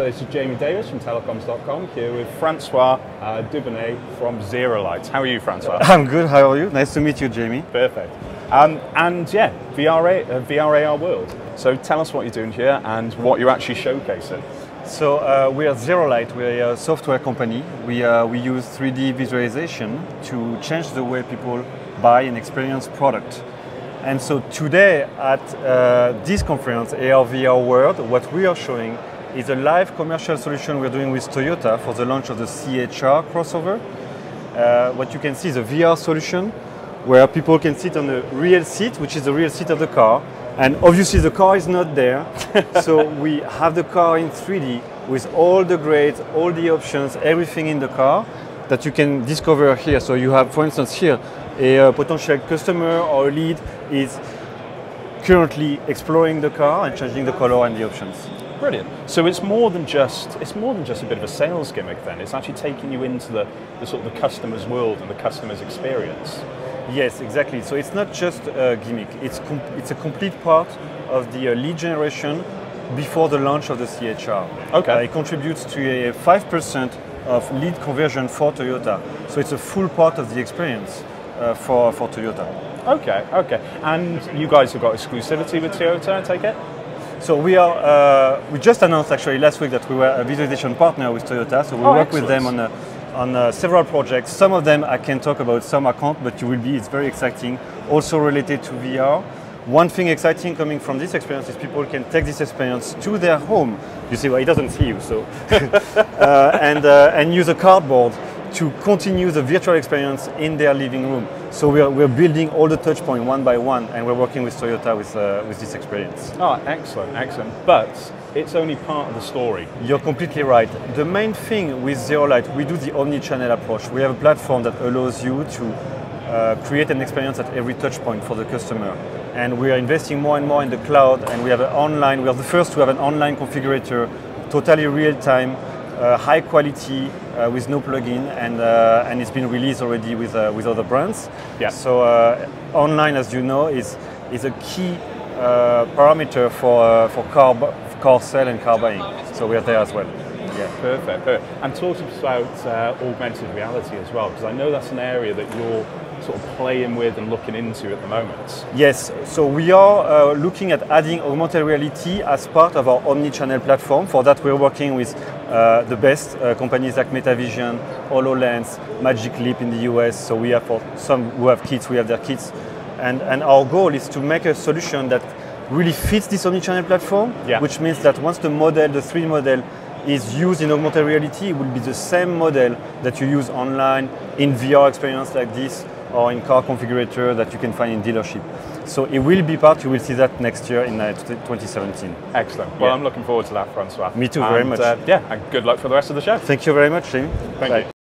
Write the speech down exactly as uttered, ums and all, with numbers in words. So this is Jamie Davis from telecoms dot com here with Francois uh, De Bodinat from ZeroLight. How are you, Francois? I'm good. How are you? Nice to meet you, Jamie. Perfect. Um, and yeah, V R A, uh, V R A R world. So tell us what you're doing here and what you're actually showcasing. So uh, we are ZeroLight. We're a software company. We, uh, we use three D visualization to change the way people buy and experience product. And so today at uh, this conference, A R V R World, what we are showing is a live commercial solution we're doing with Toyota for the launch of the C H R crossover. Uh, what you can see is a V R solution where people can sit on the real seat, which is the real seat of the car. And obviously the car is not there. So we have the car in three D with all the grades, all the options, everything in the car that you can discover here. So you have, for instance, here a potential customer or a lead is currently exploring the car and changing the color and the options. Brilliant. So it's more than just it's more than just a bit of a sales gimmick then. It's actually taking you into the, the sort of the customer's world and the customer's experience. Yes, exactly. So it's not just a gimmick. It's com it's a complete part of the lead generation before the launch of the C H R. Okay. Uh, it contributes to a five percent of lead conversion for Toyota. So it's a full part of the experience uh, for for Toyota. Okay. Okay. And you guys have got exclusivity with Toyota, I take it? So we are. Uh, we just announced actually last week that we were a visualization partner with Toyota. So we oh, work excellent. with them on a, on a several projects. Some of them I can talk about, some I can't. But you will be. It's very exciting. Also related to V R. One thing exciting coming from this experience is people can take this experience to their home. You see, well, he doesn't see you, so uh, and uh, and use a cardboard to continue the virtual experience in their living room. So we're, we're building all the touch points one by one, and we're working with Toyota with, uh, with this experience. Oh, excellent, excellent. But it's only part of the story. You're completely right. The main thing with ZeroLight, we do the omni-channel approach. We have a platform that allows you to uh, create an experience at every touch point for the customer. And we are investing more and more in the cloud, and we have an online, we are the first to have an online configurator, totally real-time, Uh, high quality uh, with no plugin, and uh, and it's been released already with uh, with other brands. Yeah. So uh, online, as you know, is is a key uh, parameter for uh, for car car sale and car buying. So we are there as well. Yeah. Perfect. Perfect. And talking about uh, augmented reality as well, because I know that's an area that you're sort of playing with and looking into at the moment. Yes, so we are uh, looking at adding augmented reality as part of our omni-channel platform. For that we're working with uh, the best uh, companies like MetaVision, HoloLens, Magic Leap in the U S. So we have, for some who have kids, we have their kids. And, and our goal is to make a solution that really fits this omni-channel platform, yeah. which means that once the model, the three D model, is used in augmented reality, it will be the same model that you use online, in V R experience like this, or in car configurator that you can find in dealership. So it will be part, you will see that next year in uh, twenty seventeen. Excellent. Well, yeah. I'm looking forward to that, Francois. Me too, and very much. Uh, yeah, and good luck for the rest of the show. Thank you very much, Jamie. Thank Bye. you.